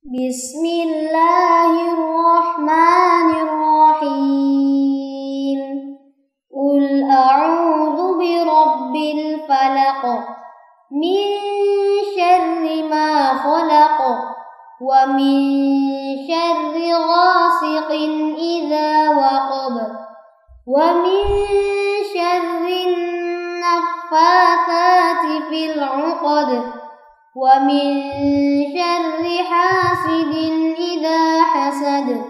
Bismillahirrahmanirrahim. Qul a'udzu birabbil falaq, min syarri ma khalaq, wa min syarri ghasiqin idza waqab, wa min syarri naffatsati fil 'uqad, wa min syarri hasidin idza hasad.